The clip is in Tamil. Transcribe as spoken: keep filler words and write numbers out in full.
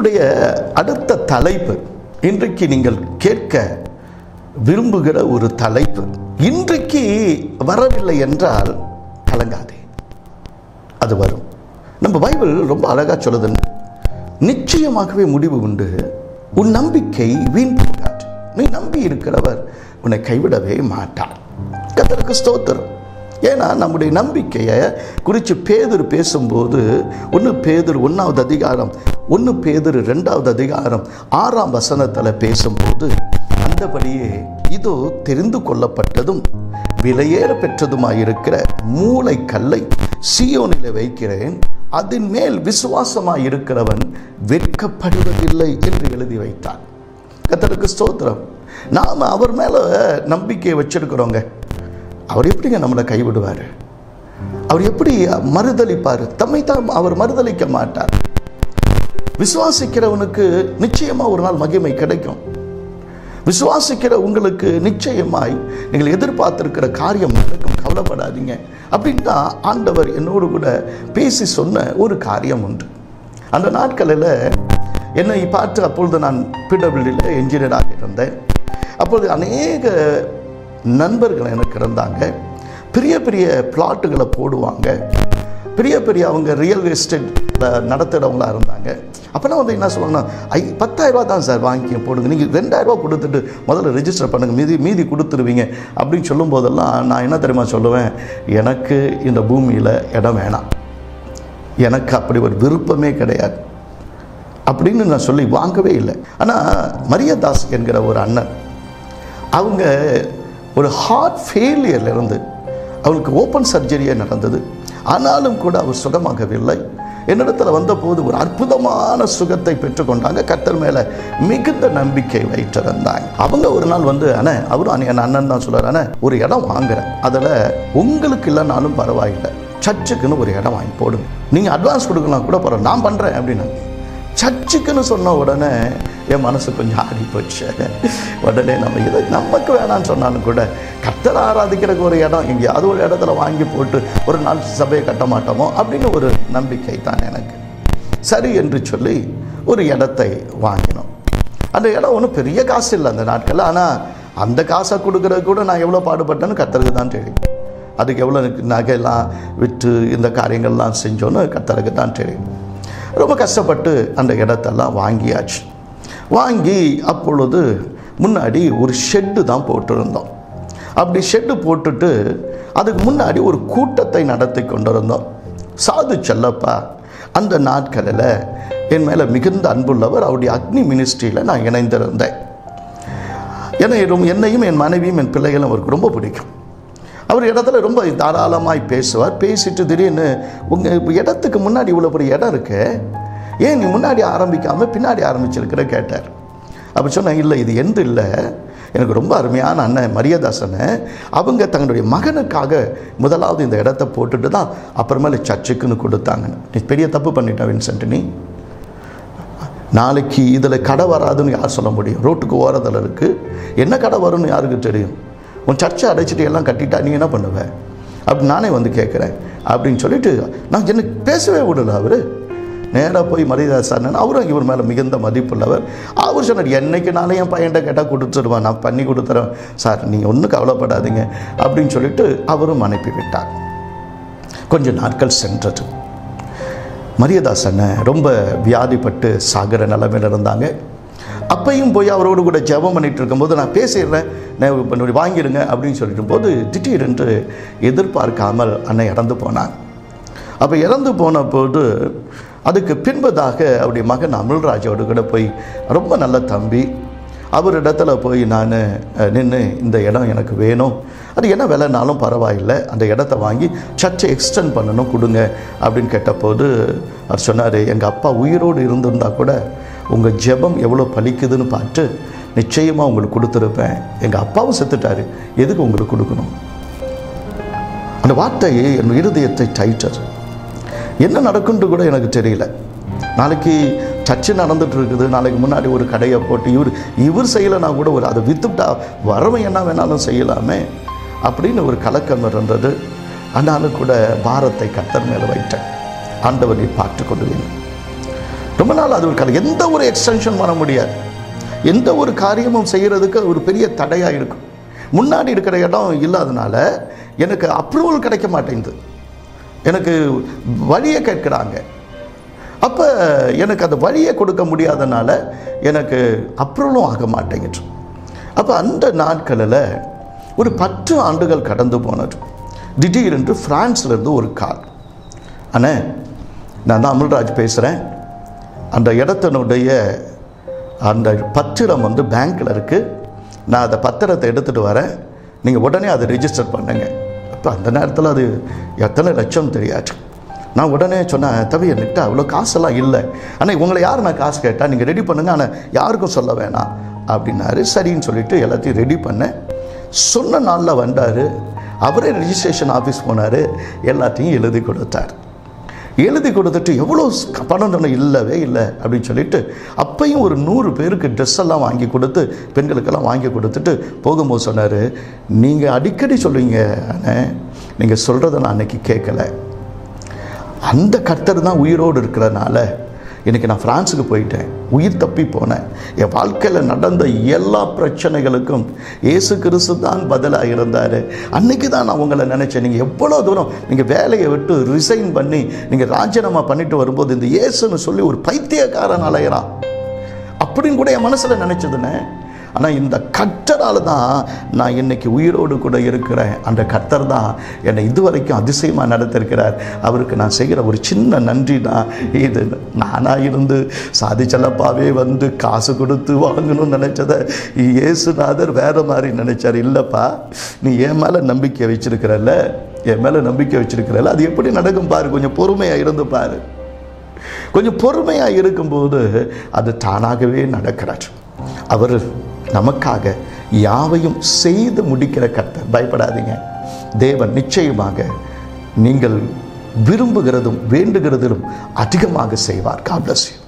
உங்களுடைய அடுத்த தலைப்பு, இன்றைக்கு நீங்கள் கேட்க விரும்புகிற ஒரு தலைப்பு. இன்றைக்கு வரவில்லை என்றால் கலங்காதே, அது வரும். நம்ம பைபிள் ரொம்ப அழகாக சொல்லுது, நிச்சயமாகவே முடிவு உண்டு, உன் நம்பிக்கை வீண் போகாது, நீ நம்பி இருக்கிறவர் உன்னை கைவிடவே மாட்டார். கர்த்தருக்கு ஸ்தோத்திரம். ஏன்னா நம்முடைய நம்பிக்கையை குறித்து பேதுரு பேசும்போது ஒன்று பேதுரு ஒன்றாவது அதிகாரம் ஒன்று பேதுரு ரெண்டாவது அதிகாரம் ஆறாம் வசனத்தில் பேசும்போது, அந்தபடியே இதோ தெரிந்து கொள்ளப்பட்டதும் விலையேற பெற்றதுமாயிருக்கிற மூளை கல்லை சீயோனில் வைக்கிறேன், அதன் மேல் விசுவாசமாய் இருக்கிறவன் வெட்கப்படுவதில்லை என்று எழுதி வைத்தார். கர்த்தருக்கு ஸ்தோத்திரம். நாம் அவர் மேலே நம்பிக்கையை வச்சிருக்கிறோங்க. அவர் எப்படிங்க நம்மளை கைவிடுவார்? அவர் எப்படி மறுதளிப்பார்? தம்மை தாம் அவர் மறுதளிக்க மாட்டார். விசுவாசிக்கிறவனுக்கு நிச்சயமாக ஒரு நாள் மகிமை கிடைக்கும். விசுவாசிக்கிற உங்களுக்கு நிச்சயமாய் நீங்கள் எதிர்பார்த்திருக்கிற காரியம் நடக்கும், கவலைப்படாதீங்க அப்படின்னு தான் ஆண்டவர் என்னோடு கூட பேசி சொன்ன ஒரு காரியம் உண்டு. அந்த நாட்களில் என்னை பார்த்து, அப்பொழுது நான் பிடபிள்யூடியில் என்ஜினியராக இருந்தேன், அப்பொழுது அநேக நண்பர்கள் எனக்கு இருந்தாங்க. பெரிய பெரிய பிளாட்டுகளை போடுவாங்க, பெரிய பெரிய அவங்க ரியல் எஸ்டேட்டில் நடத்துகிறவங்களாக இருந்தாங்க. அப்போனா வந்து என்ன சொல்லுவாங்கன்னா, ஐ பத்தாயிரரூபா தான் சார் வாங்கிக்க போடுங்க, நீங்கள் ரெண்டாயிரரூபா கொடுத்துட்டு முதல்ல ரெஜிஸ்டர் பண்ணுங்கள், மீதி மீதி கொடுத்துருவீங்க அப்படின்னு சொல்லும் போதெல்லாம் நான் என்ன தெரியுமா சொல்லுவேன், எனக்கு இந்த பூமியில் இடம் வேணாம், எனக்கு அப்படி ஒரு விருப்பமே கிடையாது அப்படின்னு நான் சொல்லி வாங்கவே இல்லை. ஆனால் மரியதாஸ் என்கிற ஒரு அண்ணன், அவங்க ஒரு ஹார்ட் ஃபெயிலியரில் இருந்து அவங்களுக்கு ஓப்பன் சர்ஜரியே நடந்தது. ஆனாலும் கூட அவர் சுகமாகவில்லை. என்னிடத்தில் வந்தபோது ஒரு அற்புதமான சுகத்தை பெற்றுக்கொண்டாங்க. கர்த்தர் மேலே மிகுந்த நம்பிக்கை வைத்திருந்தாங்க. அவங்க ஒரு நாள் வந்து, அண்ணே, அவரும் என் அண்ணன் தான் சொல்கிறார், அண்ணே ஒரு இடம் வாங்குறேன், அதில் உங்களுக்கு இல்லைனாலும் பரவாயில்லை, சர்ச்சுக்குன்னு ஒரு இடம் வாங்கி போடுங்க, நீங்கள் அட்வான்ஸ் கொடுக்கலாம் கூட பரவாயில்ல, நான் பண்ணுறேன் அப்படின்னு. சர்ச்சுக்குன்னு சொன்ன உடனே என் மனசு கொஞ்சம் ஆடி போச்சு. உடனே நம்ம இதை நமக்கு வேணான்னு சொன்னாலும் கூட கர்த்தரை ஆராதிக்கிறதுக்கு ஒரு இடம் எங்கேயாவது ஒரு இடத்துல வாங்கி போட்டு ஒரு நாள் சபையை கட்ட மாட்டோமோ அப்படின்னு ஒரு நம்பிக்கை தான் எனக்கு. சரி என்று சொல்லி ஒரு இடத்தை வாங்கினோம். அந்த இடம் ஒன்றும் பெரிய காசு இல்லை அந்த நாட்களில். ஆனால் அந்த காசை கொடுக்குறது கூட நான் எவ்வளோ பாடுபட்டேன்னு கர்த்தருக்கு தான் தெரியும். அதுக்கு எவ்வளோ நகையெல்லாம் விற்று இந்த காரியங்கள்லாம் செஞ்சோன்னு கர்த்தருக்கு தான் தெரியும். ரொம்ப கஷ்டப்பட்டு அந்த இடத்தெல்லாம் வாங்கியாச்சு. வாங்கி அப்பொழுது முன்னாடி ஒரு ஷெட்டு தான் போட்டிருந்தோம். அப்படி ஷெட்டு போட்டுட்டு அதுக்கு முன்னாடி ஒரு கூட்டத்தை நடத்தி கொண்டிருந்தோம். சாது செல்லப்பா அந்த நாட்களில் என் மேலே மிகுந்த அன்புள்ளவர், அவருடைய அக்னி மினிஸ்ட்ரியில் நான் இணைந்திருந்தேன். என்னை என்னையும் என் மனைவியும் என் பிள்ளைகளும் அவருக்கு ரொம்ப பிடிக்கும். அவர் இடத்துல ரொம்ப தாராளமாய் பேசுவார். பேசிட்டு திடீர்னு, உங்கள் இடத்துக்கு முன்னாடி இவ்வளோ பெரிய இடம் இருக்கு, ஏன் நீ முன்னாடி ஆரம்பிக்காமல் பின்னாடி ஆரம்பிச்சிருக்கிற கேட்டார். அப்படி சொன்னேன், இல்லை இது எந்த இல்லை, எனக்கு ரொம்ப அருமையான அண்ணன் மரியதாசனை அவங்க தங்களுடைய மகனுக்காக முதலாவது இந்த இடத்த போட்டுட்டு தான் அப்புறமேல சர்ச்சுக்குன்னு கொடுத்தாங்கன்னு. நீ பெரிய தப்பு பண்ணிட்டேன் வின்சென்ட், நீ நாளைக்கு இதில் கடை வராதுன்னு யார் சொல்ல முடியும்? ரோட்டுக்கு ஓரத்தில் இருக்குது, என்ன கடை வரும்னு யாருக்கு தெரியும்? உன் சர்ச்சை அடைச்சிட்டு எல்லாம் கட்டிட்டா நீ என்ன பண்ணுவேன் அப்படின்னு நானே வந்து கேட்குறேன் அப்படின்னு சொல்லிட்டு நான் எனக்கு பேசவே விடலை. அவர் நேராக போய் மரியதாஸ் அண்ணன், அவரும் இவர் மேலே மிகுந்த மதிப்புள்ளவர், அவர் சொன்னார், என்னைக்கு நானே என் பையன்கிட்ட கேட்டால் கொடுத்துடுவான், நான் பண்ணி கொடுத்துறேன் சார், நீங்கள் ஒன்றும் கவலைப்படாதீங்க அப்படின்னு சொல்லிட்டு அவரும் அனுப்பி விட்டார். கொஞ்சம் நாட்கள் சென்றது. மரியதாஸ் அண்ணன் ரொம்ப வியாதிப்பட்டு சாகிற நிலைமையில் இருந்தாங்க. அப்பையும் போய் அவரோடு கூட ஜெபம் பண்ணிகிட்டு இருக்கும்போது, நான் பேசிடுறேன், நான் வாங்கிடுங்க அப்படின்னு சொல்லிட்டு போது, திடீரென்று எதிர்பார்க்காமல் அண்ணன் இறந்து போனான். அப்போ இறந்து போன போது அதுக்கு பின்பதாக அவருடைய மகன் அமிழ்ராஜோடு கூட போய், ரொம்ப நல்ல தம்பி, அவரிடத்துல போய் நான் நின்று, இந்த இடம் எனக்கு வேணும், அது என்ன விலைனாலும் பரவாயில்லை, அந்த இடத்த வாங்கி சர்ச்சை எக்ஸ்டெண்ட் பண்ணணும், கொடுங்க அப்படின்னு கேட்டபோது அவர் சொன்னார், எங்கள் அப்பா உயிரோடு இருந்திருந்தால் கூட உங்கள் ஜெபம் எவ்வளோ பலிக்குதுன்னு பார்த்து நிச்சயமாக உங்களுக்கு கொடுத்துருப்பேன், எங்கள் அப்பாவும் செத்துட்டார், எதுக்கு உங்களுக்கு கொடுக்கணும்? அந்த வார்த்தையை என் இருதயத்தை டைட்டர். என்ன நடக்குன்ட்டு கூட எனக்கு தெரியல. நாளைக்கு சர்ச்சை நடந்துட்டு இருக்குது, நாளைக்கு முன்னாடி ஒரு கடையை போட்டு இவர் இவர் செய்யலைன்னா கூட ஒரு அதை வித்துட்டா வரவன் என்ன வேணாலும் செய்யலாமே அப்படின்னு ஒரு கலக்கம் இருந்தது. ஆனாலும் கூட பாரத்தை கர்த்தர் மேலே வைத்தேன். ஆண்டவனை பார்த்து கொள்வேன். ரொம்ப நாள் அது இருக்காது. எந்த ஒரு எக்ஸ்டென்ஷன் பண்ண முடியாது, எந்த ஒரு காரியமும் செய்கிறதுக்கு ஒரு பெரிய தடையாக இருக்கும். முன்னாடி இருக்கிற இடம் இல்லாதனால எனக்கு அப்ரூவல் கிடைக்க மாட்டேங்குது, எனக்கு வழியை கேட்குறாங்க. அப்போ எனக்கு அந்த வழியை கொடுக்க முடியாதனால எனக்கு அப்ரூவலும் ஆக மாட்டேங்குது. அப்போ அந்த நாட்களில் ஒரு பத்து ஆண்டுகள் கடந்து போனது. திடீரென்று ஃப்ரான்ஸ்லேருந்து ஒரு கால், அண்ணே நான் தான் அமல்ராஜ் பேசுகிறேன், அந்த இடத்தினுடைய அந்த பத்திரம் வந்து பேங்க்கில் இருக்குது, நான் அந்த பத்திரத்தை எடுத்துகிட்டு வரேன், நீங்கள் உடனே அதை ரிஜிஸ்டர் பண்ணுங்கள். அப்போ அந்த நேரத்தில் அது எத்தனை லட்சம் தெரியாது. நான் உடனே சொன்னேன், தவி என்கிட்ட அவ்வளோ காசெல்லாம் இல்லை, ஆனால் உங்களை யார் நான் காசு கேட்டால் நீங்கள் ரெடி பண்ணுங்கள், ஆனால் யாருக்கும் சொல்ல வேணாம் அப்படின்னாரு. சரின்னு சொல்லிவிட்டு எல்லாத்தையும் ரெடி பண்ணேன். சொன்ன நாளில் வந்தார், அவரே ரிஜிஸ்ட்ரேஷன் ஆஃபீஸ் போனார், எல்லாத்தையும் எழுதி கொடுத்தார். எழுதி கொடுத்துட்டு எவ்வளோ பணம் தானே, இல்லவே இல்லை அப்படின்னு சொல்லிட்டு அப்பையும் ஒரு நூறு பேருக்கு ட்ரெஸ் எல்லாம் வாங்கி கொடுத்து, பெண்களுக்கெல்லாம் வாங்கி கொடுத்துட்டு போகும்போது சொன்னார், நீங்கள் அடிக்கடி சொல்லுவீங்க, ஆனால் நீங்கள் சொல்கிறத நான் அன்றைக்கி கேட்கலை, அந்த கர்த்தர் தான் உயிரோடு இருக்கிறனால இன்றைக்கி நான் ஃப்ரான்ஸுக்கு போயிட்டேன், உயிர் தப்பி போனேன். என் வாழ்க்கையில் நடந்த எல்லா பிரச்சனைகளுக்கும் இயேசு கிறிஸ்து தான் பதிலாக இருந்தார். அன்றைக்கி தான் நான் உங்களை நினச்சேன். நீங்கள் எவ்வளோ தூரம் நீங்கள் வேலையை விட்டு ரிசைன் பண்ணி நீங்கள் ராஜினாமா பண்ணிட்டு வரும்போது இந்த இயேசுன்னு சொல்லி ஒரு பைத்தியக்காரன் அலையிறான் அப்படின்னு கூட என் மனசில் நினச்சதுன்னு. ஆனால் இந்த கர்த்தரால் தான் நான் இன்றைக்கி உயிரோடு கூட இருக்கிறேன். அந்த கர்த்தர் தான் என்னை இதுவரைக்கும் அதிசயமாக நடத்திருக்கிறார். அவருக்கு நான் செய்கிற ஒரு சின்ன நன்றி தான் இது. நானாக இருந்து சாதிச்சலப்பாவே வந்து காசு கொடுத்து வாங்கணும்னு நினச்சதை இயேசுநாதர் வேறு மாதிரி நினச்சார். இல்லைப்பா, நீ என் மேலே நம்பிக்கை வச்சுருக்கிறல்ல, என் மேலே நம்பிக்கை வச்சுருக்கிறல்ல, அது எப்படி நடக்கும் பாரு, கொஞ்சம் பொறுமையாக இருந்து பாரு. கொஞ்சம் பொறுமையாக இருக்கும்போது அது தானாகவே நடக்கிறார். அவர் நமக்காக யாவையும் செய்து முடிக்கிற கர்த்தர். பயப்படாதீங்க, தேவன் நிச்சயமாக நீங்கள் விரும்புகிறதும் வேண்டுகிறதிலும் அதிகமாக செய்வார். God bless you.